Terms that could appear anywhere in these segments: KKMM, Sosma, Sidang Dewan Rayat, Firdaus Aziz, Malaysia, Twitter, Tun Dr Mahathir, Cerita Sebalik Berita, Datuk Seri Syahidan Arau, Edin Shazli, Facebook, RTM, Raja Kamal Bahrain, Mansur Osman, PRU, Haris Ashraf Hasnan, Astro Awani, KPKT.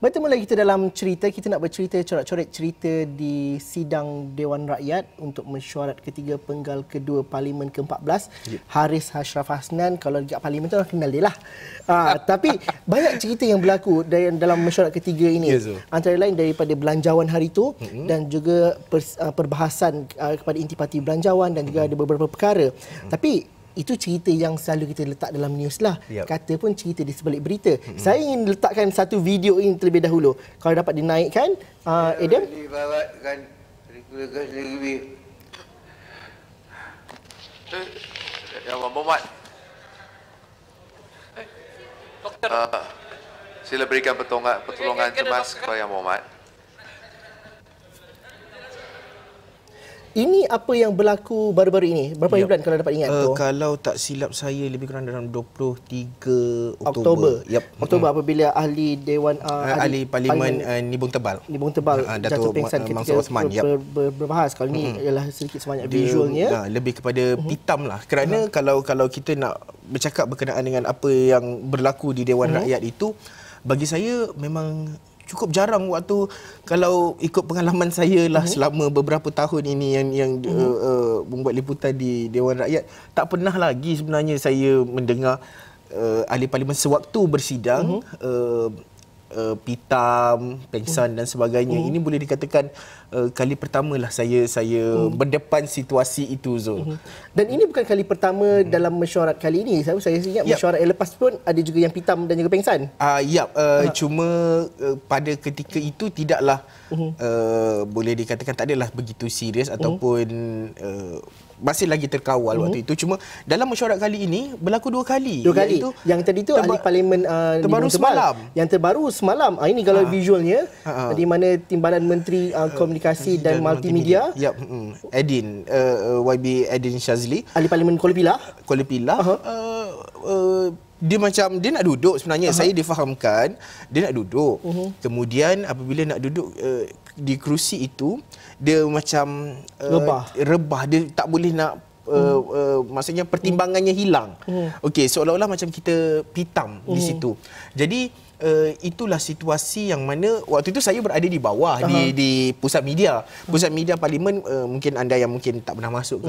Bertemu lagi kita dalam cerita. Kita nak bercerita corak-corak cerita di Sidang Dewan Rakyat untuk mesyuarat ketiga penggal kedua Parlimen ke-14. Yep. Haris Ashraf Hasnan, kalau dekat Parlimen tu orang kenal dia lah. Tapi banyak cerita yang berlaku dalam mesyuarat ketiga ini. Yes, so. Antara lain daripada belanjawan hari itu dan juga perbahasan kepada intipati belanjawan dan juga ada beberapa perkara. Tapi itu cerita yang selalu kita letak dalam news lah. Yep. Kata pun cerita di sebalik berita. Saya ingin letakkan satu video ini terlebih dahulu. Kalau dapat dinaikkan, Adam. Sila berikan pertolongan cemas kepada Yang Berhormat. Ini apa yang berlaku baru-baru ini? Berapa bulan kalau dapat ingat? Kalau tak silap saya lebih kurang dalam 23 Oktober. Oktober apabila ahli Dewan ahli Parlimen Nibong Tebal Datuk Mansur Osman berbahas. Kalau ini ialah sedikit sebanyak visualnya. Lebih kepada pitam lah. Kerana kalau kita nak bercakap berkenaan dengan apa yang berlaku di Dewan Rakyat itu, bagi saya memang cukup jarang waktu, kalau ikut pengalaman saya lah selama beberapa tahun ini yang membuat liputan di Dewan Rakyat, tak pernah lagi sebenarnya saya mendengar ahli Parlimen sewaktu bersidang pitam, pengsan dan sebagainya. Ini boleh dikatakan kali pertamalah saya berdepan situasi itu, Zul. Dan ini bukan kali pertama dalam mesyuarat kali ini. Saya ingat mesyuarat yang lepas pun ada juga yang pitam dan juga pengsan. Cuma pada ketika itu tidaklah boleh dikatakan tak adalah begitu serius ataupun masih lagi terkawal waktu itu. Cuma dalam mesyuarat kali ini berlaku dua kali. Dua kali. Iaitu yang tadi itu ahli Parlimen terbaru semalam. Yang terbaru semalam. Ini kalau visualnya di mana Timbalan Menteri Komunikasi dan Multimedia. Edin YB Edin Shazli, ahli Parlimen Kuala Pilah. Dia macam dia nak duduk sebenarnya. Saya difahamkan dia nak duduk. Kemudian apabila nak duduk di kerusi itu, dia macam rebah. Dia tak boleh nak maksudnya pertimbangannya hilang. Okey, seolah-olah macam kita pitam di situ. Jadi itulah situasi yang mana waktu itu saya berada di bawah di pusat media. Pusat media Parlimen, mungkin anda yang mungkin tak pernah masuk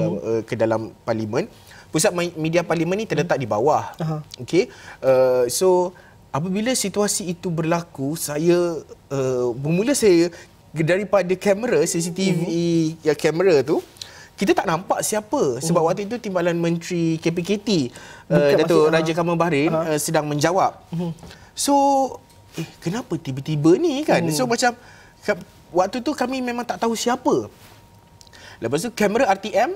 ke dalam Parlimen. Pusat media Parlimen ni terletak di bawah. Okey. So apabila situasi itu berlaku, saya bermula saya daripada kamera CCTV ya, kamera tu kita tak nampak siapa sebab waktu itu Timbalan Menteri KPKT Datuk Raja Kamal Bahrain sedang menjawab. So kenapa tiba-tiba ni kan? So macam waktu tu kami memang tak tahu siapa. Lepas tu kamera RTM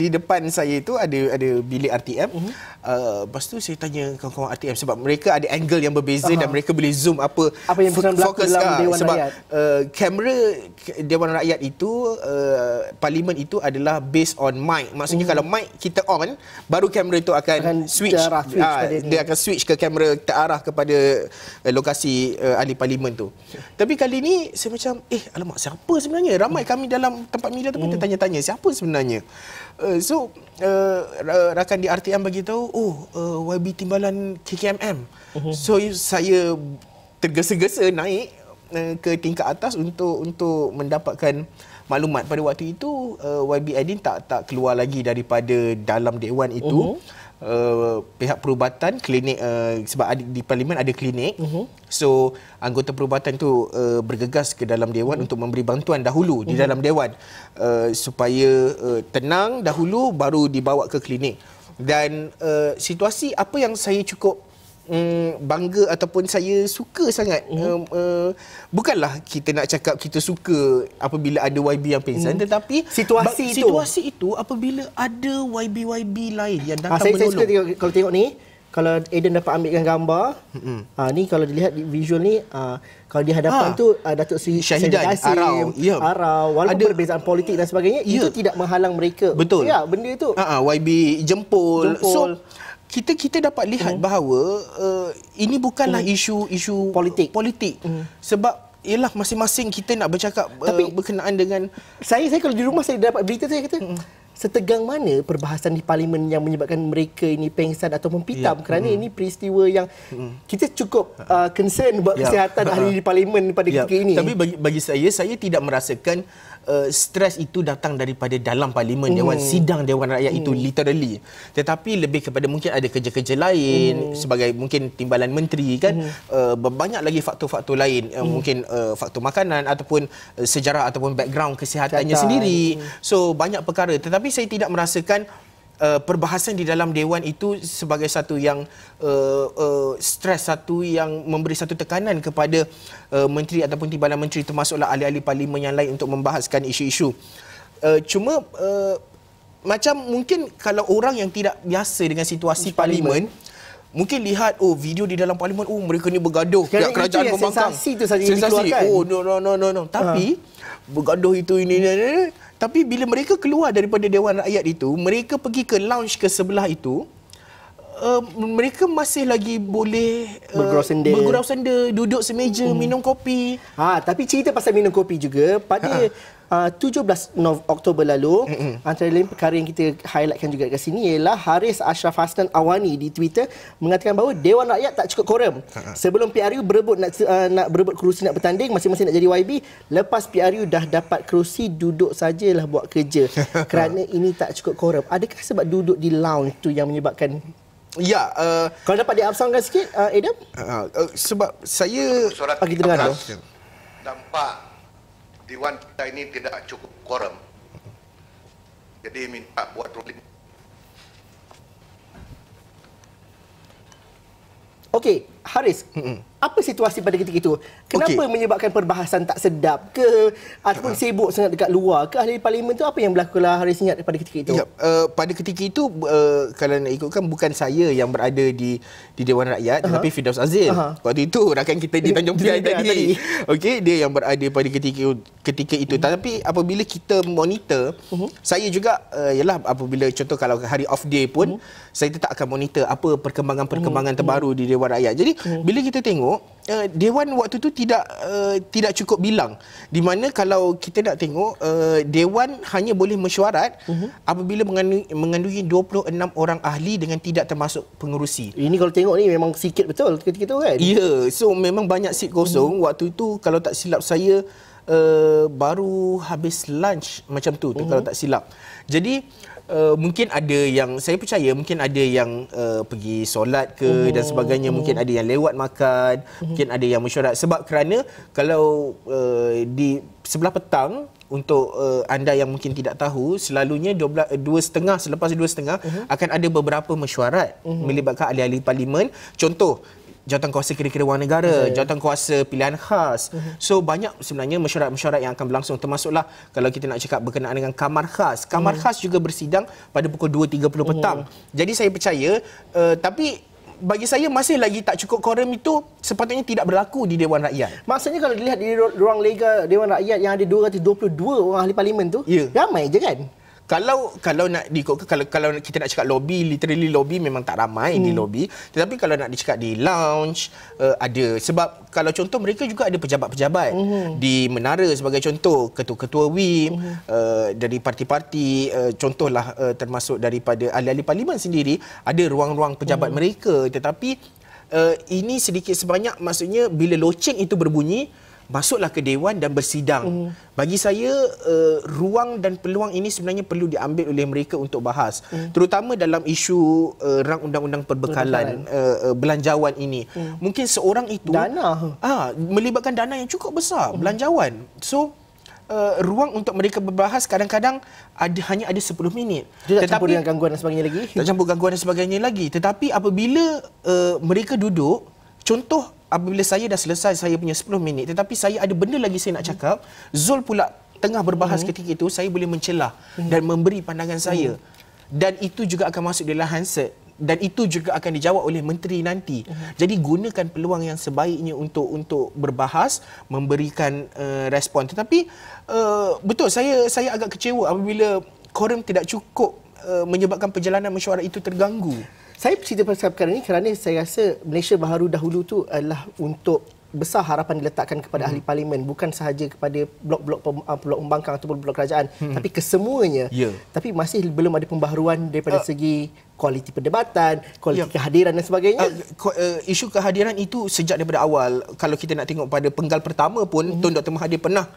di depan saya tu ada bilik RTM. Lepas tu saya tanya kawan-kawan RTM sebab mereka ada angle yang berbeza dan mereka boleh zoom apa yang fokus dalam Dewan sebab Rakyat. Kamera Dewan Rakyat itu Parlimen itu adalah based on mic. Maksudnya kalau mic kita on, baru kamera itu akan switch. Dia akan switch ke kamera terarah kepada lokasi ahli Parlimen tu. Tapi kali ni saya macam alamak, siapa sebenarnya? Ramai kami dalam tempat media tu kita tanya-tanya siapa sebenarnya. Rakan di RTM bagi tahu YB Timbalan KKMM. So saya tergesa-gesa naik ke tingkat atas untuk mendapatkan maklumat. Pada waktu itu YB Edin tak keluar lagi daripada dalam dewan itu. Pihak perubatan klinik sebab di Parlimen ada klinik. So anggota perubatan tu bergegas ke dalam dewan untuk memberi bantuan dahulu di dalam dewan supaya tenang dahulu baru dibawa ke klinik. Dan situasi apa yang saya cukup bangga ataupun saya suka sangat, bukanlah kita nak cakap kita suka apabila ada YB yang pengsan, tetapi situasi itu apabila ada YB-YB lain yang datang menolong. Saya tengok, kalau tengok ni, kalau Aiden dapat ambilkan gambar, ni kalau dilihat visual ni, kalau di hadapan tu Datuk Seri Syahidan Arau, walaupun ada perbezaan politik dan sebagainya, itu tidak menghalang mereka. Betul. Ya, benda itu. YB jempol. So kita dapat lihat bahawa ini bukanlah isu politik. Sebab ialah masing-masing kita nak bercakap berkenaan dengan saya kalau di rumah saya dapat berita, saya kata setegang mana perbahasan di Parlimen yang menyebabkan mereka ini pengsan atau mempitam kerana ini peristiwa yang kita cukup concern buat kesihatan ahli di Parlimen pada ketika ini. Tapi bagi saya tidak merasakan stres itu datang daripada dalam Parlimen, Dewan Sidang Dewan Rakyat itu literally. Tetapi lebih kepada mungkin ada kerja-kerja lain sebagai mungkin timbalan menteri kan, banyak lagi faktor-faktor lain, mungkin faktor makanan ataupun sejarah ataupun background kesihatannya sendiri. So banyak perkara, tetapi saya tidak merasakan perbahasan di dalam dewan itu sebagai satu yang stres, satu yang memberi satu tekanan kepada menteri ataupun timbalan menteri termasuklah ahli-ahli parlimen yang lain untuk membahaskan isu-isu. Cuma macam mungkin kalau orang yang tidak biasa dengan situasi parlimen mungkin lihat video di dalam parlimen, mereka ni bergaduh, pihak kerajaan membangkang. Sensasi tu saja dikeluarkan. No. Tapi bergaduh itu ini. Tapi bila mereka keluar daripada Dewan Rakyat itu, mereka pergi ke lounge ke sebelah itu, mereka masih lagi boleh bergurau senda, duduk semeja, minum kopi. Tapi cerita pasal minum kopi juga, pada 17 Oktober lalu, antara lain perkara yang kita highlightkan juga kat sini ialah Haris Ashraf Hasnan Awani di Twitter mengatakan bahawa Dewan Rakyat tak cukup korum. Sebelum PRU berebut nak berebut kerusi nak bertanding, masing-masing nak jadi YB. Lepas PRU dah dapat kerusi, duduk sajalah buat kerja. Kerana ini tak cukup korum. Adakah sebab duduk di lounge tu yang menyebabkan? Ya, kalau dapat diabsangkan sikit, Adam? Sebab saya kita dengar dulu. Dampak Dewan kita ini tidak cukup korum, jadi minta buat ruling. Okey, Haris, apa situasi pada ketika itu? Kenapa menyebabkan perbahasan tak sedap ke ataupun sibuk sangat dekat luar ke ahli parlimen tu? Apa yang berlakulah Haris ingat pada ketika itu? Pada ketika itu, kalau nak ikutkan, bukan saya yang berada di Dewan Rakyat, tetapi Firdaus Aziz. Waktu itu rakan kita di Tanjung Pinang tadi. Okey, dia yang berada pada ketika itu. Tapi apabila kita monitor, saya juga ialah apabila contoh kalau hari off day pun, saya tetap akan monitor apa perkembangan-perkembangan terbaru di Dewan Rakyat. Jadi bila kita tengok dewan waktu itu tidak cukup bilang, di mana kalau kita nak tengok dewan hanya boleh mesyuarat apabila mengandungi 26 orang ahli dengan tidak termasuk pengerusi. Ini kalau tengok ni memang sikit betul ketika itu kan. Ya, so memang banyak seat kosong waktu itu. Kalau tak silap saya baru habis lunch macam tu, kalau tak silap. Jadi mungkin ada yang, saya percaya mungkin ada yang pergi solat ke dan sebagainya, mungkin ada yang lewat makan, mungkin ada yang mesyuarat. Sebab kerana kalau di sebelah petang, untuk anda yang mungkin tidak tahu, selalunya 2.30 selepas 2.30 akan ada beberapa mesyuarat melibatkan ahli-ahli parlimen. Contoh Jawatankuasa Kira-kira Wang Negara, Jawatankuasa Pilihan Khas. So banyak sebenarnya mesyuarat-mesyuarat yang akan berlangsung, termasuklah kalau kita nak cakap berkenaan dengan Kamar Khas. Kamar Khas juga bersidang pada pukul 2.30 petang. Jadi saya percaya, tapi bagi saya masih lagi tak cukup korum itu sepatutnya tidak berlaku di Dewan Rakyat. Maksudnya kalau dilihat di ruang lega Dewan Rakyat yang ada 222 orang ahli parlimen tu, ramai je kan? Kalau nak diikutkan, kalau kita nak cakap lobby, literally lobby memang tak ramai di lobby. Tetapi kalau nak dicakap di lounge, ada. Sebab kalau contoh mereka juga ada pejabat-pejabat di Menara sebagai contoh, ketua-ketua WIM dari parti-parti, contohlah termasuk daripada ahli-ahli parlimen sendiri, ada ruang-ruang pejabat mereka. Tetapi ini sedikit sebanyak, maksudnya bila loceng itu berbunyi, masuklah ke dewan dan bersidang. Bagi saya, ruang dan peluang ini sebenarnya perlu diambil oleh mereka untuk bahas, terutama dalam isu rang undang-undang perbekalan belanjawan ini. Mungkin seorang itu dana melibatkan dana yang cukup besar, belanjawan. So ruang untuk mereka berbahas kadang-kadang hanya ada 10 minit. Dia tak campur dengan gangguan dan sebagainya lagi. Tak campur gangguan dan sebagainya lagi. Tetapi apabila mereka duduk, contoh apabila saya dah selesai saya punya 10 minit, tetapi saya ada benda lagi saya nak cakap, Zul pula tengah berbahas ketika itu, saya boleh mencelah dan memberi pandangan saya. Dan itu juga akan masuk dalam handset. Dan itu juga akan dijawab oleh menteri nanti. Jadi gunakan peluang yang sebaiknya untuk berbahas, memberikan respon. Tetapi betul, saya agak kecewa apabila korum tidak cukup menyebabkan perjalanan mesyuarat itu terganggu. Saya cerita pasal perkara ini kerana saya rasa Malaysia Baharu dahulu tu adalah untuk besar harapan diletakkan kepada ahli parlimen, bukan sahaja kepada blok pembangkang ataupun blok kerajaan, tapi kesemuanya. Tapi masih belum ada pembaharuan daripada segi kualiti perdebatan, kualiti kehadiran dan sebagainya. Isu kehadiran itu sejak daripada awal. Kalau kita nak tengok pada penggal pertama pun, Tun Dr Mahathir pernah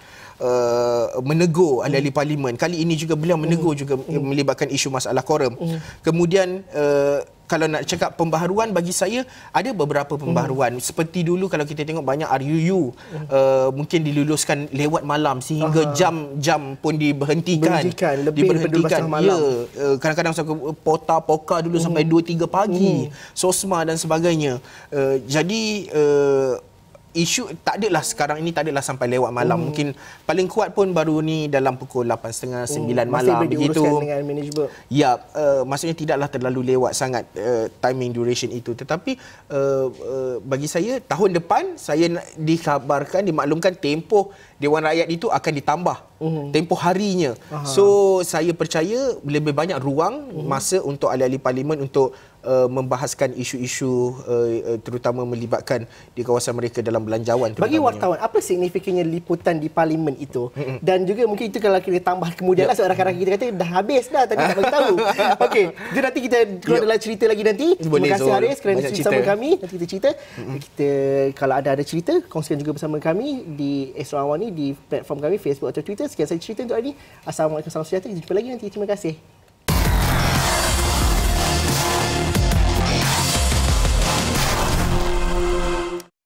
menegur ahli-ahli parlimen. Kali ini juga beliau menegur juga melibatkan isu masalah korum. Kemudian kalau nak cakap pembaharuan, bagi saya ada beberapa pembaharuan. Seperti dulu kalau kita tengok banyak RUU mungkin diluluskan lewat malam sehingga jam-jam pun diberhentikan. Diberhentikan. Ya, kadang-kadang pota poka dulu sampai 2-3 pagi. Sosma dan sebagainya. Isu tak adalah sekarang ini, tak adalah sampai lewat malam. Mungkin paling kuat pun baru ni dalam pukul 8:30, 9 malam begitu. Masih boleh diuruskan dengan manajemen. Ya, maksudnya tidaklah terlalu lewat sangat timing duration itu. Tetapi bagi saya tahun depan saya dikabarkan, dimaklumkan tempoh Dewan Rakyat itu akan ditambah tempoh harinya. So saya percaya lebih banyak ruang masa untuk ahli-ahli parlimen untuk membahaskan isu-isu terutama melibatkan di kawasan mereka dalam belanjawan. Bagi wartawan, apa signifikannya liputan di parlimen itu? Dan juga mungkin itu kalau kita tambah kemudian lah, rakan-rakan kita kata dah habis dah tadi tak beritahu. Okey, jadi nanti kita keluar dalam cerita lagi nanti. Terima kasih Haris kerana cerita sama kami. Nanti kita cerita. Kita kalau ada cerita, kongsikan juga bersama kami di Astro Awani, di platform kami Facebook atau Twitter. Sekian saya cerita untuk hari ini. Assalamualaikum warahmatullahi wabarakatuh. Kita jumpa lagi nanti. Terima kasih.